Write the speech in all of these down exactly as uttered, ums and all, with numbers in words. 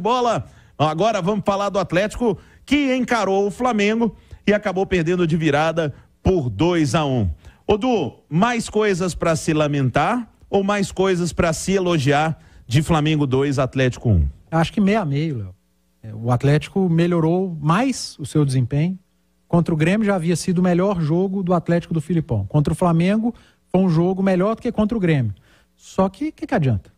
Bate-Bola. Agora vamos falar do Atlético, que encarou o Flamengo e acabou perdendo de virada por dois a um. Ô, Du, mais coisas para se lamentar ou mais coisas para se elogiar de Flamengo dois, Atlético um? Acho que meio a meio, Léo. O Atlético melhorou mais o seu desempenho. Contra o Grêmio já havia sido o melhor jogo do Atlético do Felipão. Contra o Flamengo foi um jogo melhor do que contra o Grêmio. Só que o que, que adianta?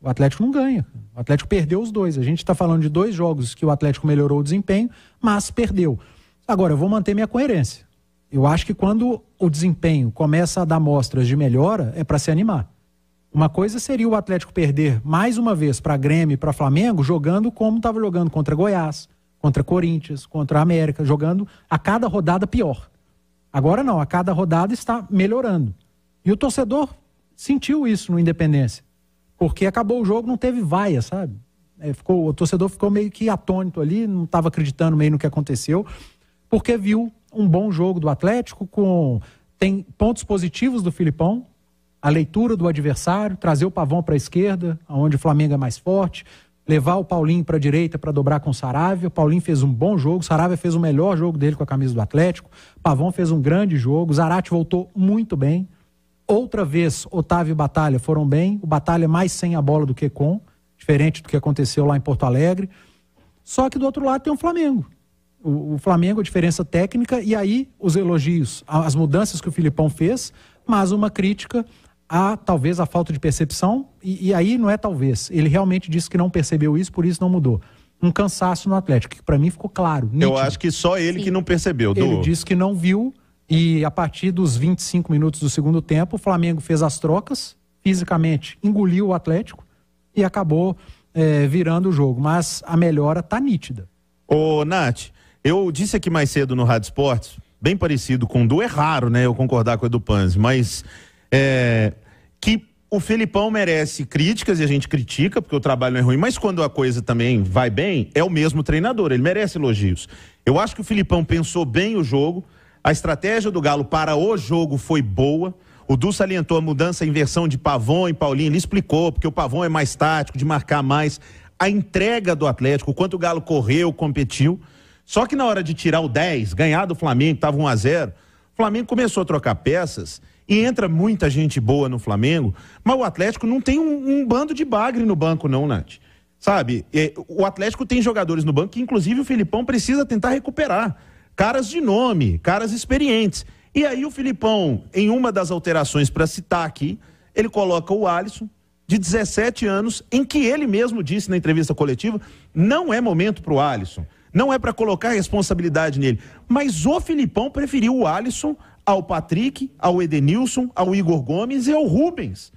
O Atlético não ganha. O Atlético perdeu os dois. A gente está falando de dois jogos que o Atlético melhorou o desempenho, mas perdeu. Agora, eu vou manter minha coerência. Eu acho que quando o desempenho começa a dar mostras de melhora, é para se animar. Uma coisa seria o Atlético perder mais uma vez para Grêmio e para Flamengo, jogando como estava jogando contra Goiás, contra Corinthians, contra América, jogando a cada rodada pior. Agora não, a cada rodada está melhorando. E o torcedor sentiu isso no Independência, porque acabou o jogo, não teve vaia, sabe? É, ficou, o torcedor ficou meio que atônito ali, não estava acreditando meio no que aconteceu, porque viu um bom jogo do Atlético, com tem pontos positivos do Felipão, a leitura do adversário, trazer o Pavão para a esquerda, onde o Flamengo é mais forte, levar o Paulinho para a direita para dobrar com o Saravia. O Paulinho fez um bom jogo, o Saravia fez o melhor jogo dele com a camisa do Atlético, o Pavão fez um grande jogo, o Zarate voltou muito bem. Outra vez, Otávio e Batalha foram bem, o Batalha mais sem a bola do que com, diferente do que aconteceu lá em Porto Alegre. Só que do outro lado tem o Flamengo. O, o Flamengo, a diferença técnica, e aí os elogios, as mudanças que o Felipão fez, mas uma crítica a, talvez, a falta de percepção, e, e aí não é talvez, ele realmente disse que não percebeu isso, por isso não mudou. Um cansaço no Atlético, que para mim ficou claro, nítido. Eu acho que só ele Sim. que não percebeu. Ele do... disse que não viu, e a partir dos vinte e cinco minutos do segundo tempo, o Flamengo fez as trocas, fisicamente engoliu o Atlético, e acabou é, virando o jogo, mas a melhora tá nítida. Ô, Nath, eu disse aqui mais cedo no Rádio Esportes, bem parecido com o Du, é raro, né, eu concordar com o Edu Panzi, mas... É, que o Felipão merece críticas e a gente critica porque o trabalho não é ruim, mas quando a coisa também vai bem, é o mesmo treinador, ele merece elogios. Eu acho que o Felipão pensou bem o jogo, a estratégia do Galo para o jogo foi boa. O Du salientou a mudança, a inversão de Pavão e Paulinho, ele explicou, porque o Pavão é mais tático, de marcar mais, a entrega do Atlético, o quanto o Galo correu, competiu. Só que na hora de tirar o dez, ganhar do Flamengo, estava um a zero, o Flamengo começou a trocar peças. E entra muita gente boa no Flamengo, mas o Atlético não tem um, um bando de bagre no banco não, Nath. Sabe, o Atlético tem jogadores no banco que inclusive o Felipão precisa tentar recuperar. Caras de nome, caras experientes. E aí o Felipão, em uma das alterações para citar aqui, ele coloca o Alisson, de dezessete anos, em que ele mesmo disse na entrevista coletiva, não é momento para o Alisson, não é para colocar responsabilidade nele. Mas o Felipão preferiu o Alisson ao Patrick, ao Edenilson, ao Igor Gomes e ao Rubens.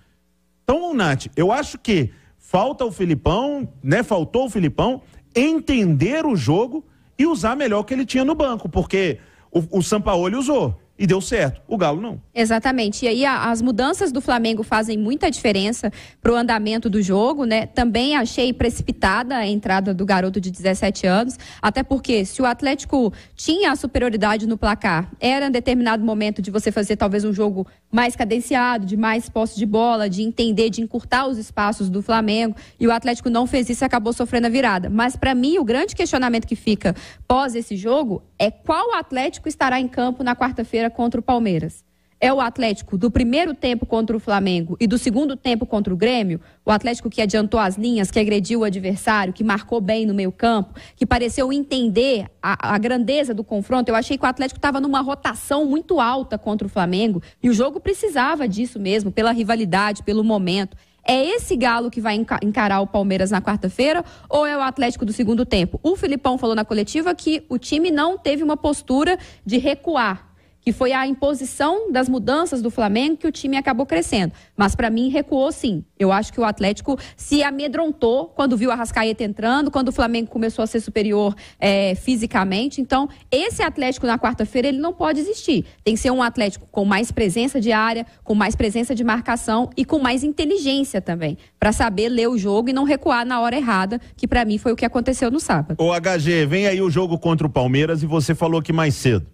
Então, Nath, eu acho que falta o Felipão, né, faltou o Felipão entender o jogo e usar melhor o que ele tinha no banco, porque o, o Sampaoli usou e deu certo, o Galo não. Exatamente, e aí a, as mudanças do Flamengo fazem muita diferença pro andamento do jogo, né? Também achei precipitada a entrada do garoto de dezessete anos, até porque se o Atlético tinha a superioridade no placar, era um determinado momento de você fazer talvez um jogo mais cadenciado, de mais posse de bola, de entender, de encurtar os espaços do Flamengo, e o Atlético não fez isso e acabou sofrendo a virada. Mas para mim, o grande questionamento que fica pós esse jogo é qual Atlético estará em campo na quarta-feira contra o Palmeiras. É o Atlético do primeiro tempo contra o Flamengo e do segundo tempo contra o Grêmio, o Atlético que adiantou as linhas, que agrediu o adversário, que marcou bem no meio-campo, que pareceu entender a, a grandeza do confronto. Eu achei que o Atlético estava numa rotação muito alta contra o Flamengo e o jogo precisava disso mesmo, pela rivalidade, pelo momento. É esse Galo que vai encarar o Palmeiras na quarta-feira ou é o Atlético do segundo tempo? O Felipão falou na coletiva que o time não teve uma postura de recuar, que foi a imposição das mudanças do Flamengo que o time acabou crescendo. Mas para mim recuou sim. Eu acho que o Atlético se amedrontou quando viu a Arrascaeta entrando, quando o Flamengo começou a ser superior é, fisicamente. Então, esse Atlético na quarta-feira, ele não pode existir. Tem que ser um Atlético com mais presença de área, com mais presença de marcação e com mais inteligência também, para saber ler o jogo e não recuar na hora errada, que para mim foi o que aconteceu no sábado. Ô H G, vem aí o jogo contra o Palmeiras e você falou aqui mais cedo.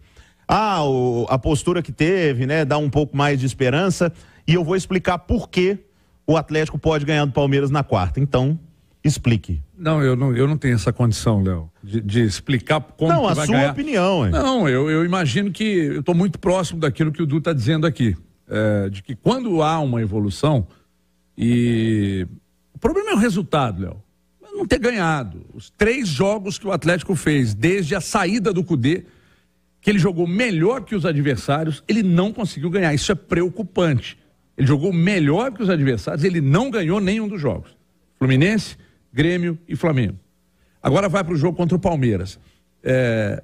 Ah, o, a postura que teve, né, dá um pouco mais de esperança, e eu vou explicar por que o Atlético pode ganhar do Palmeiras na quarta. Então, Explique. Não, eu não, eu não tenho essa condição, Léo, de, de explicar como não, que vai ganhar. Não, a sua opinião. Hein? Não, eu, eu imagino que eu estou muito próximo daquilo que o Du está dizendo aqui. É, de que quando há uma evolução, e o problema é o resultado, Léo. Não ter ganhado. Os três jogos que o Atlético fez, desde a saída do Coudet, que ele jogou melhor que os adversários, ele não conseguiu ganhar. Isso é preocupante. Ele jogou melhor que os adversários, ele não ganhou nenhum dos jogos. Fluminense, Grêmio e Flamengo. Agora vai para o jogo contra o Palmeiras. É...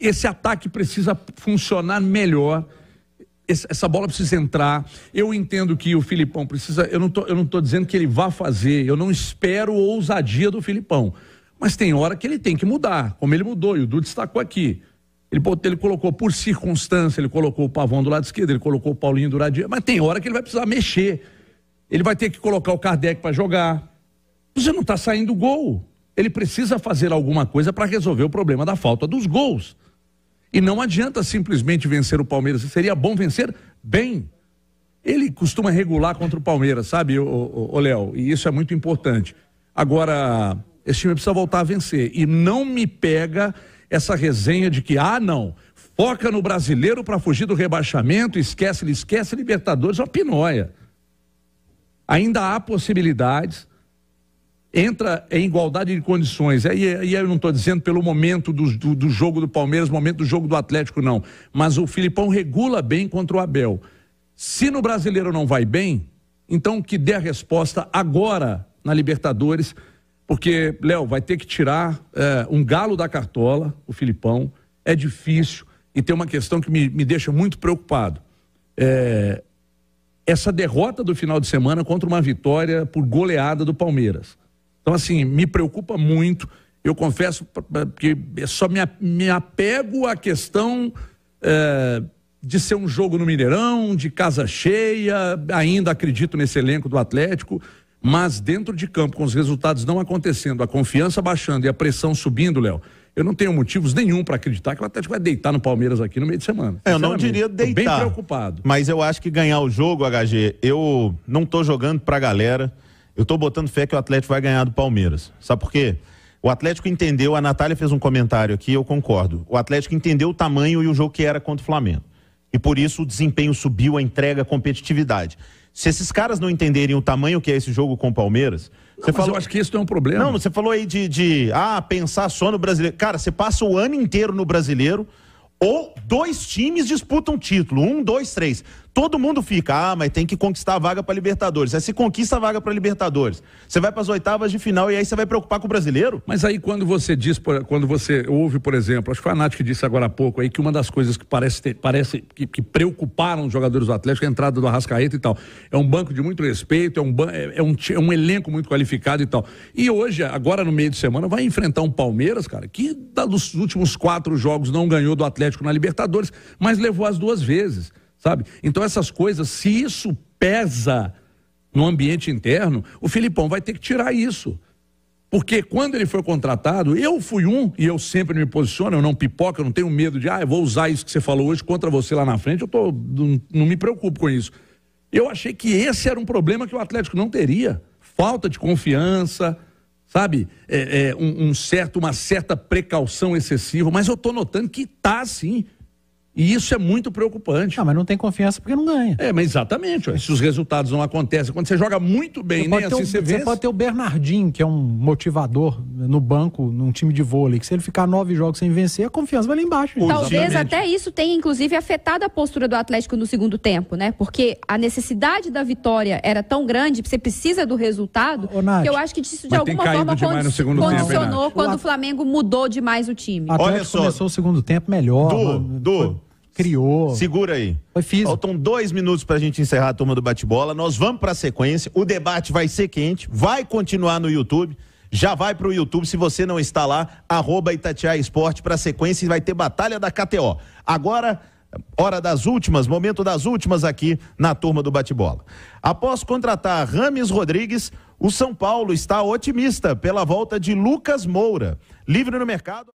Esse ataque precisa funcionar melhor. Essa bola precisa entrar. Eu entendo que o Felipão precisa... Eu não tô, eu não tô dizendo que ele vá fazer. Eu não espero ousadia do Felipão. Mas tem hora que ele tem que mudar, como ele mudou. E o Du destacou aqui. Ele, ele colocou por circunstância, ele colocou o Pavão do lado esquerdo, ele colocou o Paulinho do lado direito. Mas tem hora que ele vai precisar mexer. Ele vai ter que colocar o Kardec para jogar. Você não está saindo gol. Ele precisa fazer alguma coisa para resolver o problema da falta dos gols. E não adianta simplesmente vencer o Palmeiras. Seria bom vencer bem. Ele costuma regular contra o Palmeiras, sabe, ô Léo? E isso é muito importante. Agora, esse time precisa voltar a vencer. E não me pega essa resenha de que, ah, não, foca no brasileiro para fugir do rebaixamento, esquece, esquece Libertadores, é uma pinóia. Ainda há possibilidades... Entra em igualdade de condições. E aí eu não estou dizendo pelo momento do, do, do jogo do Palmeiras, momento do jogo do Atlético, não. Mas o Felipão regula bem contra o Abel. Se no brasileiro não vai bem, então que dê a resposta agora na Libertadores, porque, Léo, vai ter que tirar é, um galo da cartola, o Felipão. É difícil. E tem uma questão que me, me deixa muito preocupado. É, essa derrota do final de semana contra uma vitória por goleada do Palmeiras. Então, assim, me preocupa muito. Eu confesso que só me apego à questão é, de ser um jogo no Mineirão, de casa cheia. Ainda acredito nesse elenco do Atlético, mas dentro de campo, com os resultados não acontecendo, a confiança baixando e a pressão subindo, Léo, eu não tenho motivos nenhum para acreditar que o Atlético vai deitar no Palmeiras aqui no meio de semana. Eu não diria deitar. Tô bem preocupado. Mas eu acho que ganhar o jogo, H G, eu não tô jogando pra galera. Eu tô botando fé que o Atlético vai ganhar do Palmeiras. Sabe por quê? O Atlético entendeu, a Natália fez um comentário aqui, eu concordo. O Atlético entendeu o tamanho e o jogo que era contra o Flamengo. E por isso o desempenho subiu, a entrega, a competitividade. Se esses caras não entenderem o tamanho que é esse jogo com o Palmeiras... Não, você falou... eu acho que isso não é um problema. Não, você falou aí de, de... Ah, pensar só no brasileiro. Cara, você passa o ano inteiro no brasileiro... Ou dois times disputam título, um, dois, três. Todo mundo fica, ah, mas tem que conquistar a vaga para Libertadores. Aí se conquista a vaga para Libertadores, você vai para as oitavas de final e aí você vai preocupar com o brasileiro? Mas aí quando você diz, quando você ouve, por exemplo, acho que foi a Nath que disse agora há pouco aí que uma das coisas que parece, ter, parece que, que preocuparam os jogadores do Atlético é a entrada do Arrascaeta e tal. É um banco de muito respeito, é um, é um, é um elenco muito qualificado e tal. E hoje, agora no meio de semana, vai enfrentar um Palmeiras, cara, que dos últimos quatro jogos não ganhou do Atlético na Libertadores, mas levou as duas vezes, sabe? Então essas coisas, se isso pesa no ambiente interno, o Felipão vai ter que tirar isso. Porque quando ele foi contratado, eu fui um, e eu sempre me posiciono, eu não pipoca, eu não tenho medo de, ah, eu vou usar isso que você falou hoje contra você lá na frente, eu tô, não, não me preocupo com isso. Eu achei que esse era um problema que o Atlético não teria. Falta de confiança... Sabe, é, é, um, um certo, uma certa precaução excessiva, mas eu tô notando que tá assim. E isso é muito preocupante. Ah, mas não tem confiança porque não ganha. É, mas exatamente. Ó, se os resultados não acontecem, quando você joga muito bem, nem assim você vence. Você pode ter o Bernardinho, que é um motivador no banco, num time de vôlei, que se ele ficar nove jogos sem vencer, a confiança vai lá embaixo. Gente. Talvez exatamente. Até isso tenha, inclusive, afetado a postura do Atlético no segundo tempo, né? Porque a necessidade da vitória era tão grande, você precisa do resultado, ô, Nath, que eu acho que isso de alguma forma condi condicionou tempo, quando o Flamengo mudou demais o time. O Atlético Olha só. começou o segundo tempo melhor. Du, Du. Criou. Segura aí. Foi físico. Faltam dois minutos pra gente encerrar a turma do bate-bola. Nós vamos pra sequência. O debate vai ser quente. Vai continuar no YouTube. Já vai pro YouTube. Se você não está lá, arroba Itatiaia Esporte pra sequência e vai ter Batalha da K T O. Agora, hora das últimas, momento das últimas aqui na turma do bate-bola. Após contratar Ramses Rodrigues, o São Paulo está otimista pela volta de Lucas Moura. Livre no mercado.